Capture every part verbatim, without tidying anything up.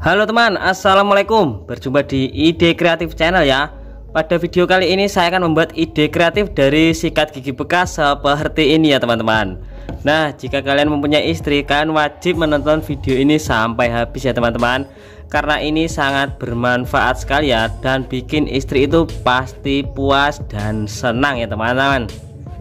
Halo teman, assalamualaikum. Berjumpa di Ide Kreatif Channel ya. Pada video kali ini saya akan membuat ide kreatif dari sikat gigi bekas seperti ini ya teman-teman. Nah, jika kalian mempunyai istri, kalian wajib menonton video ini sampai habis ya teman-teman, karena ini sangat bermanfaat sekali ya, dan bikin istri itu pasti puas dan senang ya teman-teman.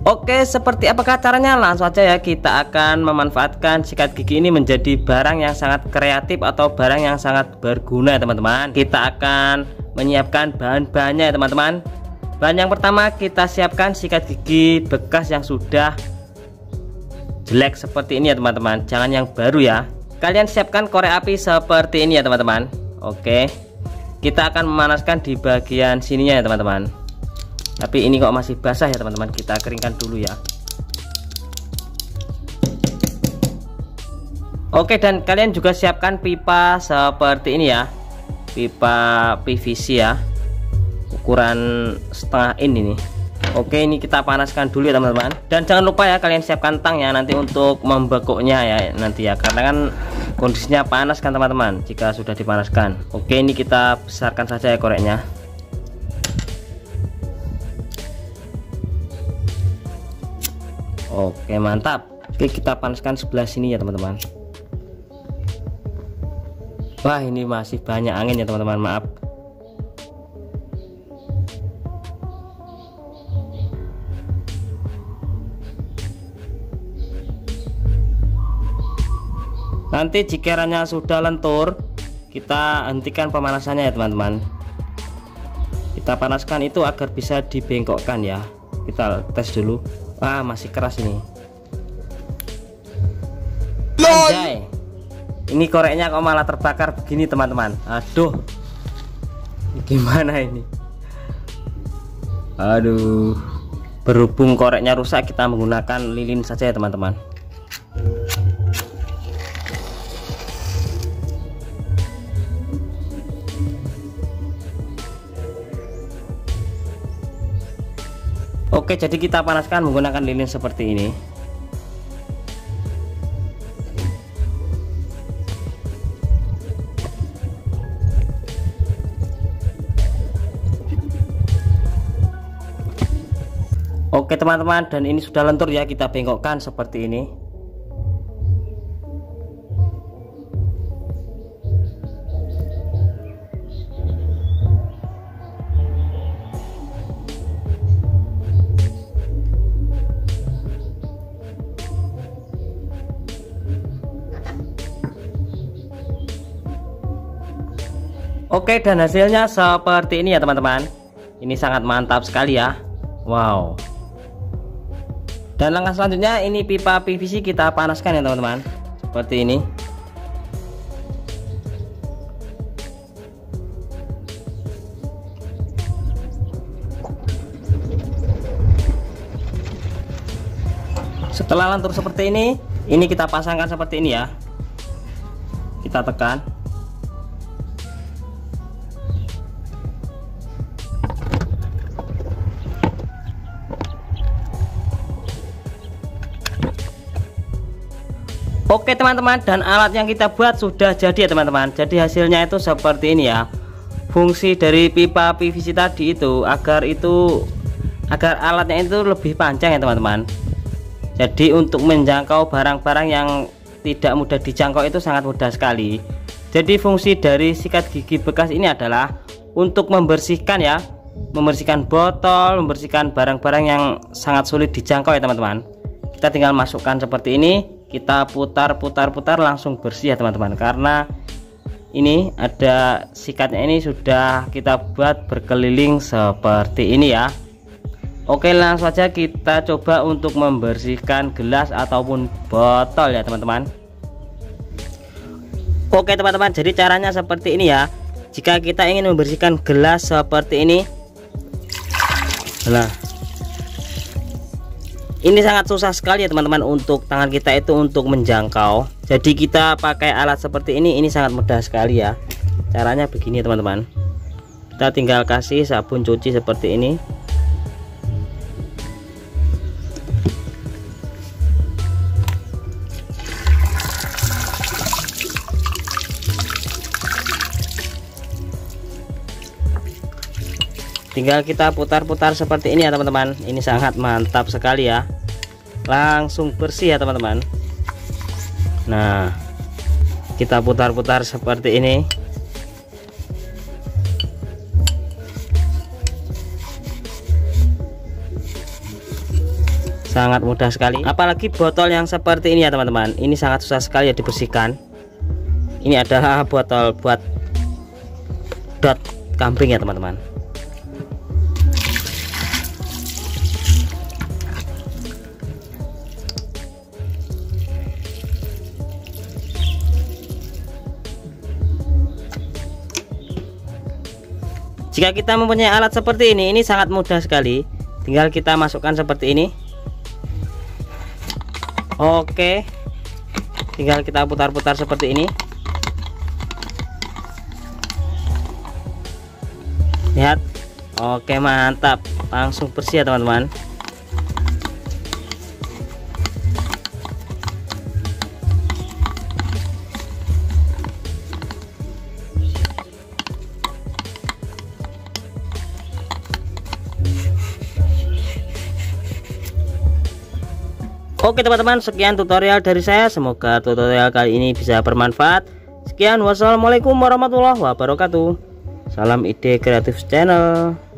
Oke, seperti apakah caranya? Langsung aja ya, kita akan memanfaatkan sikat gigi ini menjadi barang yang sangat kreatif atau barang yang sangat berguna ya teman-teman. Kita akan menyiapkan bahan-bahannya ya teman-teman. Bahan yang pertama, kita siapkan sikat gigi bekas yang sudah jelek seperti ini ya teman-teman, jangan yang baru ya. Kalian siapkan korek api seperti ini ya teman-teman. Oke, kita akan memanaskan di bagian sininya ya teman-teman. Tapi ini kok masih basah ya teman-teman, kita keringkan dulu ya. Oke, dan kalian juga siapkan pipa seperti ini ya, pipa P V C ya, ukuran setengah inch ini. Oke, ini kita panaskan dulu ya teman-teman. Dan jangan lupa ya, kalian siapkan tang ya, nanti untuk membekuknya ya nanti ya, karena kan kondisinya panas kan teman-teman, jika sudah dipanaskan. Oke, ini kita besarkan saja ya koreknya. Oke, mantap. Oke, kita panaskan sebelah sini ya teman-teman. Wah, ini masih banyak angin ya teman-teman, maaf. Nanti jikiranya sudah lentur, kita hentikan pemanasannya ya teman-teman. Kita panaskan itu agar bisa dibengkokkan ya. Kita tes dulu. Ah, masih keras ini. Anjay, ini koreknya kok malah terbakar begini teman-teman. Aduh, gimana ini? Aduh, berhubung koreknya rusak, kita menggunakan lilin saja ya teman-teman. Oke, jadi kita panaskan menggunakan lilin seperti ini. Oke teman-teman, dan ini sudah lentur ya, kita bengkokkan seperti ini. Oke, dan hasilnya seperti ini ya teman-teman. Ini sangat mantap sekali ya. Wow. Dan langkah selanjutnya, ini pipa P V C kita panaskan ya teman-teman, seperti ini. Setelah lentur seperti ini, ini kita pasangkan seperti ini ya. Kita tekan. Oke teman-teman, dan alat yang kita buat sudah jadi ya teman-teman. Jadi hasilnya itu seperti ini ya. Fungsi dari pipa P V C tadi itu agar itu agar alatnya itu lebih panjang ya teman-teman. Jadi untuk menjangkau barang-barang yang tidak mudah dijangkau itu sangat mudah sekali. Jadi fungsi dari sikat gigi bekas ini adalah untuk membersihkan ya, membersihkan botol, membersihkan barang-barang yang sangat sulit dijangkau ya teman-teman. Kita tinggal masukkan seperti ini, kita putar-putar-putar langsung bersih ya teman-teman, karena ini ada sikatnya, ini sudah kita buat berkeliling seperti ini ya. Oke, langsung saja kita coba untuk membersihkan gelas ataupun botol ya teman-teman. Oke teman-teman, jadi caranya seperti ini ya. Jika kita ingin membersihkan gelas seperti ini, nah ini sangat susah sekali ya teman-teman, untuk tangan kita itu untuk menjangkau. Jadi kita pakai alat seperti ini, ini sangat mudah sekali ya. Caranya begini teman-teman, kita tinggal kasih sabun cuci seperti ini. Tinggal kita putar-putar seperti ini ya teman-teman. Ini sangat mantap sekali ya, langsung bersih ya teman-teman. Nah, kita putar-putar seperti ini. Sangat mudah sekali. Apalagi botol yang seperti ini ya teman-teman, ini sangat susah sekali ya dibersihkan. Ini adalah botol buat dot kambing ya teman-teman. Jika kita mempunyai alat seperti ini, ini sangat mudah sekali. Tinggal kita masukkan seperti ini. Oke, tinggal kita putar-putar seperti ini. Lihat, oke mantap, langsung bersih ya teman-teman. Oke teman-teman, sekian tutorial dari saya. Semoga tutorial kali ini bisa bermanfaat. Sekian, wassalamualaikum warahmatullahi wabarakatuh. Salam Ide Kreatif Channel.